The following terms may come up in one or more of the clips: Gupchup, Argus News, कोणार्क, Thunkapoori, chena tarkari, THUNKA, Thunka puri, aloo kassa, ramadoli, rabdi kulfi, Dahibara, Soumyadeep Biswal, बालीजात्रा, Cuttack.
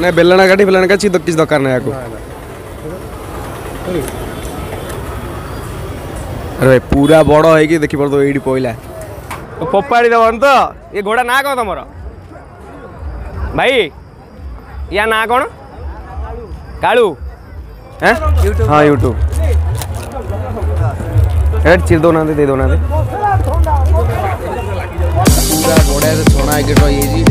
मैंने बेलना काठी बेलना का चीज किस दरकार नहीं आपको। अरे भाई पूरा बड़ो है कि देखि पर तो एडी पहिला पप्पाड़ी दवन तो ये घोड़ा ना को तमरो भाई या ना कोन कालू हैं हां YouTube हेड चीर दो ना दे दो ना दे पूरा घोड़ा से सोना के तो ये जी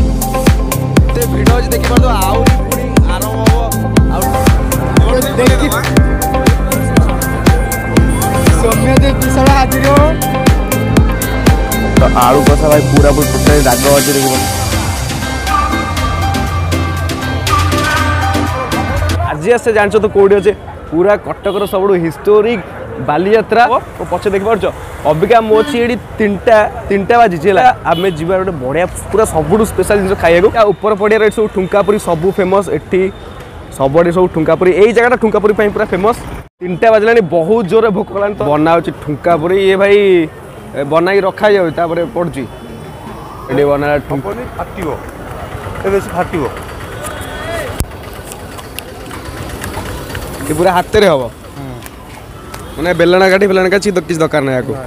ते वीडियो जे देखि पर तो आउरी पूरी आराम हो आउट देखि सोमे दे तीसरा हाजिर हो तो आलू कसा भाई पूरा पूरी टोटल दाग हो जे देखि आज से जान तो कौटी अच्छे पूरा कटक सब हिस्टोरिक बालीजात्रा पचे देखी पार्च अबिका मो अच्छी तीनटा बाजी आम जी गोटे बढ़िया पूरा सब स्पेशल जिन खाया उपर पड़िया रही सब ठुंका पूरी सब फेमस एटी सब सब ठुंका पूरी यही जगह ठुंका पूरी पूरा फेमस तीनटा बाजलानी बहुत जोर भोक कला बना ठुंका पूरी ये भाई बना रखा जापर पड़ी ये बना फाटो ये पूरा हाथ रे हम मैंने बेलना काठी बेलना का चीज किस दरकार नहीं आपको। अरे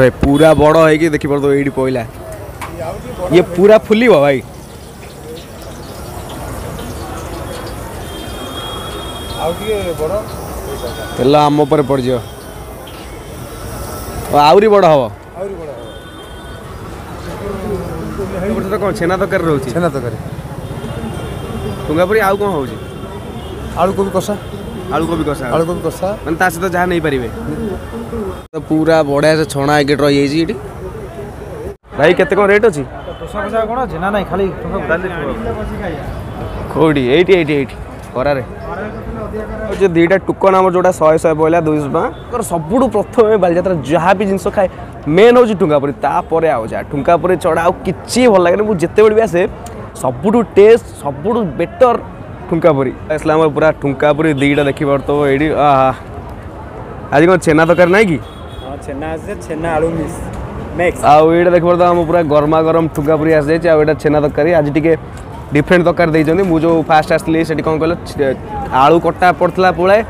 भाई पूरा बड़ो है कि देखि पर तो एडी पहिला ये पूरा फुली हुआ भाई तेल आम पर पड़ जाओ आउरी बड़ हम तो कौन छेना तरकारी रोचे छेना तरकारी ठुंगापुरी आउ कौन हो आलू कोबी कसा मैं ता सहित जहाँ नहीं पारे तो पूरा बढ़िया से छणा एक रही है भाई केते कौन रेट अच्छी कौटी ये खरारे जो दुईटा टुकन आम जोटा शहे शहे पड़ा 200 टाँग सबुठ प्रथम बालीजात्रा जहाँ भी जिनस खाए मेन हूँ ठुंगापुरी तापर आउ जा ठुंगापुरी चढ़ा आउ कि भल लगे मुझे जिते बड़े भी आसे सबुठ टेस्ट सबुठ बेटर ठुंगापुरी आसला पूरा ठुंगापुरी दुईटा देखी पार तो ये आज कौन छेना तरकारी ना कि आईटा देखी पार तो आम पूरा गरमा गरम ठुंगापुरी आसी जाए छेना तरकारी आज टी डिफरेन्ट तरकारी देते मुझे जो फास्ट आसली से कौन कह आलू कटा पड़ता पुलाए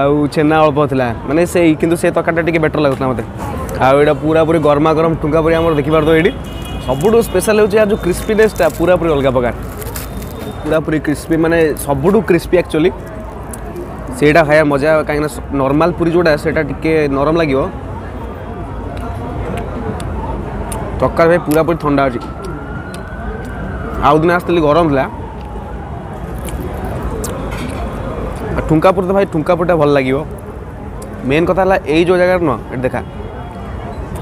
आना अल्प था मैंने से कितना से तरकारीटा टी बेटर लगुता मतलब आईटा पूरा पूरी गरमा गरम ठुंगा पूरी आम देखी पार्थ ये सबुठ स्पेशल हो जो क्रिस्पीनेसटा पूरा पूरी अलग प्रकार पूरा पूरी क्रिस्पी मैंने सबुठ क्रिस्पी एक्चुअली से खाया मजा कहीं नॉर्मल पूरी जोटा से नरम लगे तरकारी भाई पूरा पूरी ठंडा अच्छी आउ दिन आसती गरम था ठुंगापुर तो भाई ठुंगापुरटा भल लगे मेन कथा यही जो जगह नुह ये देखा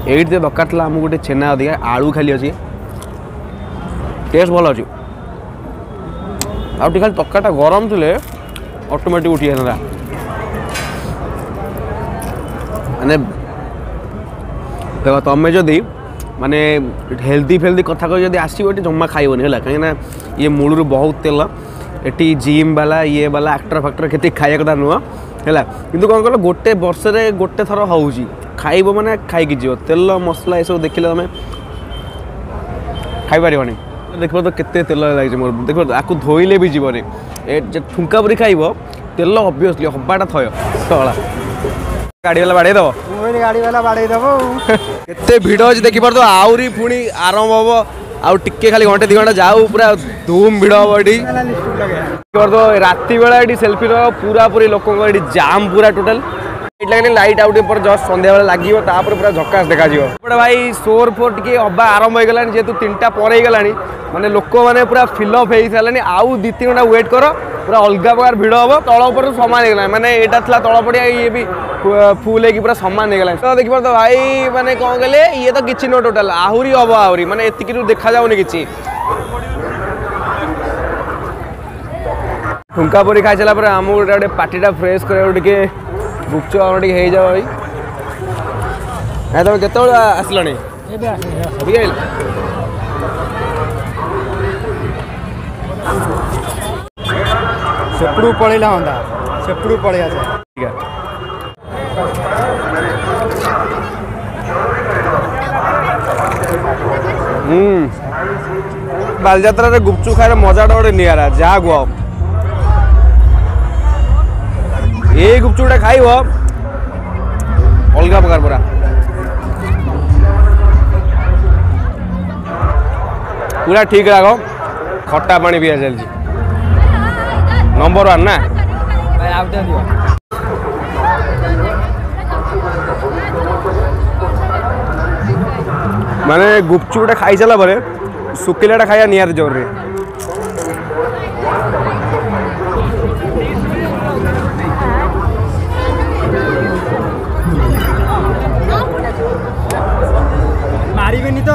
ये दरकार था आम गोटे छेना अधिका आलू खाली अच्छे टेस्ट भल अच्छे आगे खाली तरकारीटा गरम थे ऑटोमेटिक उठी जाता मैंने देख तुम्हें जदि माने हेल्दी फेल्दी कथा कहते आसो ये जमा खाइबनी है कहीं ये मूलू बहुत तेल ये जिम वाला ये वाला एक्टर फैक्टर के खाया कदा नुह है कि कौन कल गोटे वर्ष गोटे थर हो खाइब मैंने खाई तेल मसला ये सब देखिले तुम खाईपारानी देखो तो केते तेल लगे मोर देखो आपको धोइले भी जीवन ठुंका पूरी खाइब तेल अबियसली हबाटा थय सला गाड़ी वाला बाड़े दबो गाड़ी वाला बाड़े दबो केते भिड़ो जे देखि पर तो आउरी पुणी आराम होबो आउ टिके खाली घंटे 2 घंटा जाऊ पूरा धूम भिड़ो होबो एडी कर दो राती बेला एडी सेल्फी रो पूरा पूरी लोकन को एडी जाम पूरा टोटल लाइट लागने लाइट आउट पर जस्ट संध्या बेला लागियो तापर पूरा झकास देखा जियो बड़े भाई शोर फोर टिके अबा आराम होय गेलानी जेतु 3टा पर हे गेलानी माने लोको माने पूरा फिल अप हेई सालानी आउ 2-3 घंटा वेट करो पूरा अलग प्रकार भिड़ हम तल पर सामान होगा मैंने यहाँ तल पड़िया ये भी फुल होगी पूरा सामान होगा तो देखिए तो भाई मैंने कौन कहले ये तो किसी नो टोटाल आहरी हम आहरी मैंने ये देखा जाऊनि किसी ठुंका पूरी खाई सारा आम गोटे पार्टीटा फ्रेश कर गुपचुप आम टे जाओ भाई तुम केत आसलानी सेपड़ू पड़ेगा होंदा सेपड़ू पड़ेगा ठीक है बालजात्रा गुपचुप खाइर मजाटा गोटे निरा जहा गुआ ये गुपचुपटा खाइब अलग प्रकार पूरा पूरा ठीक राग खट्टा पानी पीया चल नंबर 1 ना माने गुपचुपटा खाई सारा पर सुकिलाटा खाया निहार जरूरी तो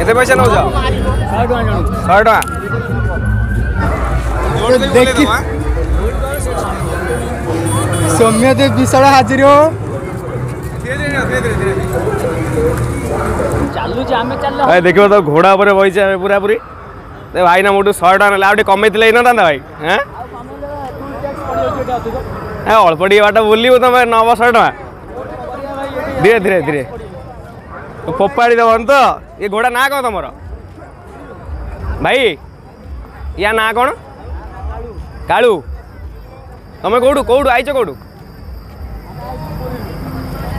एते पैसा नौ जाओ 100 टका सौम्य देव विशाल हाजिर हो चालू जे हमें चल भाई देखियो तो घोड़ा पर बइछ हमें पूरा पूरी ए भाई ना मोटू 100 टका लाउडी कमे दिले ना दादा भाई हैं ए अल्प डी बाट बोलियो तमे 900 टका धीरे धीरे धीरे फोपाड़ी दबन तो ये घोड़ा ना कौन तुम भाई या ना कौन कालू तुम कौटू कौटू आई कौटू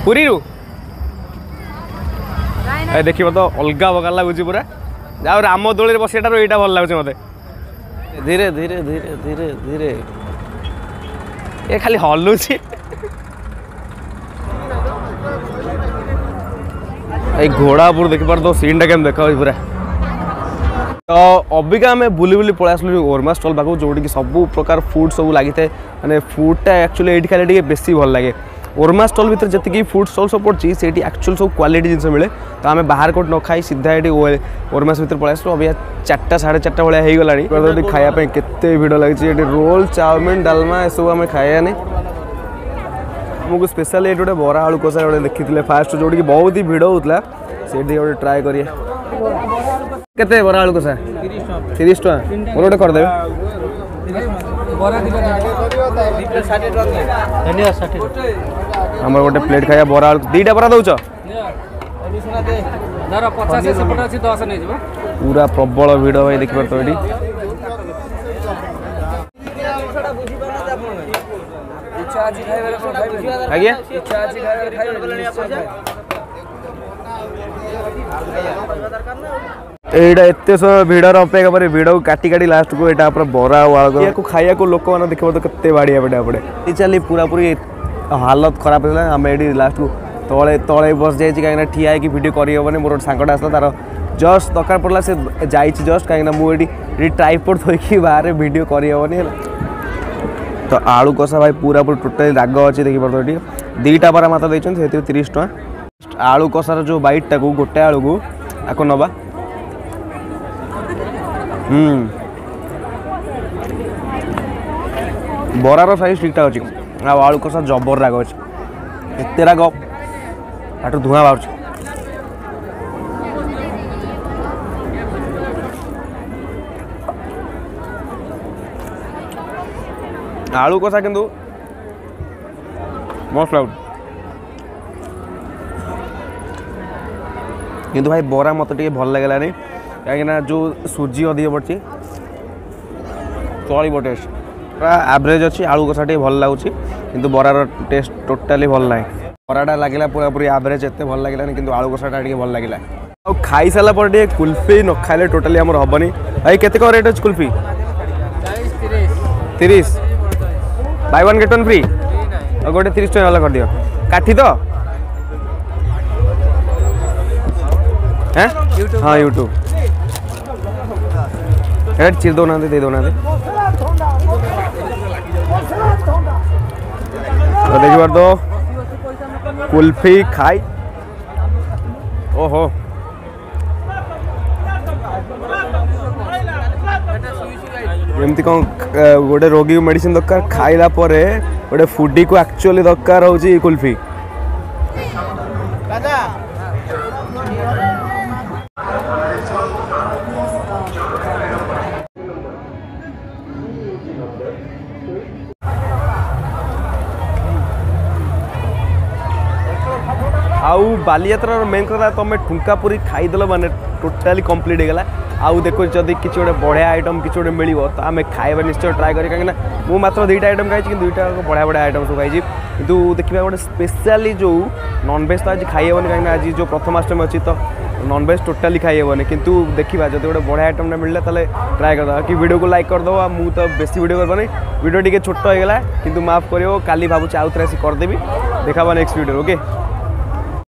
पुरी रू देख तो अलग प्रकार लगुच पूरा जाओ रामदोली बसटा रू यहाँ भल लगुच मत धीरे धीरे धीरे धीरे धीरे ये खाली हलुची घोड़ा पूरा देखिपार तो सीन टा केम देखा पूरा तो अबिका आम बुले बुले पलि आसलु ओरमा स्टल पाक जोटी सबू प्रकार फुड सब लगी था मैंने फुडटा एक्चुअली ये खाली बेस भल लगे ओरमा स्टल भितर जी फुड स्टल सब पड़ी से एक्चुअल सब क्वालिटी जिनस मिले तो आम बाहर कोट न खाई सीधा ये ओरमा भर पलि आसलु अभी 4टा 4:30 भाया हो गला खायापी के भिड़ लगी रोल चाउमिन डालमा सब आम खायानी मुझे स्पेशल ये गोटे बरा आलू कसा गोटे देखी फास्ट जोटी की बहुत ही भिड़ होता से गोटे ट्राए करिए केते बरा आलू कसा 30 टका गोटे करदे हमर गोटे प्लेट खाया बरा आलू दीटा बरा दउछ पूरा प्रबल भिड़ भाई देखिपर तो ये भिड़र अपेक्षा पर भिड़ काटी लास्ट को एटा पर बरा को खाया को लोक मैंने देखो तो कते बाड़िया पड़े पड़े चलिए पूरा पूरी हालत खराब होता आम ये लास्ट को तले तले बस जाइए कहीं ठिया भिडियो करहबन मोर गोटे सांगटा आसला तार जस्ट दरकार पड़ा से जस्ट कहीं ट्राइपोड थोड़ी बाहर भिडियो करहबन तो आलू कसा भाई पूरा पूरी टोटाली राग अच्छे देखिपर ये दीटा बारा मात्र देते 30 टका आलू कसार जो बैट टाक गोटे आलू को आपको नवा बरार साइज ठीक ठाक अच्छे आलू कसा जबर राग अच्छे एत राग आठ धूआ बाहर आलू कसा किंतु मोस्ट लाउड किंतु भाई बरा मत भल लगलानी कहीं जो सूजी अधिक पड़ी चल टेस्ट पूरा एवरेज अच्छी आलू कसा टे भल लगुच किंतु बरार टेस्ट टोटाली भल ना बराटा लगे पूरा पूरी एवरेज एत भल लगलानी किंतु आलू कसा टे भल लगे आ खाई सारा पर कुल्फी न खाइले टोटाली हमर हबनी भाई केते को रेट अछि कुल्फी 30 buy 1 get 1 फ्री और गोटे 30 टका वाला कर दियो काठी तो हैं हाँ यूट्यूब हेड चिर दो ना दे दो ना दे तो देखियो तो कुल्फी खाई ओहो एमती कौन गोटे रोगी को मेडिसिन दरकार खाइला गोटे फुडी को एक्चुअली दरकार हो कुल्फी आउ बालीजात्रार मेन कथा तुम ठुंका पूरी खाईदेल माने टोटाली कम्प्लीट होगा। आउ देखो जदि किसी गोटे बढ़िया आइटम किसी गोटे मिल तो आम खाइबा निश्चय ट्राए कर कहीं मात्र दुईटा आइटम खाई कि दुईटा बढ़िया बढ़िया आइटम सब खाई कि देखा गोटे स्पेशली जो नॉनवेज तो आज खाईबन कहीं आज जो प्रथमाष्टमी अच्छी तो नॉनवेज टोटाली खाईबन कितु देखा जब गोटे बढ़िया आइटम मिलला तेल ट्राए करदा कि वीडियो को लाइक करदेव आ मुझे तो बेसी वीडियो करवानी वीडियो टी छोट होगा कि माफ कर काली भावुँ आउ थे आसदेवी देखा नेक्स्ट वीडियो ओके।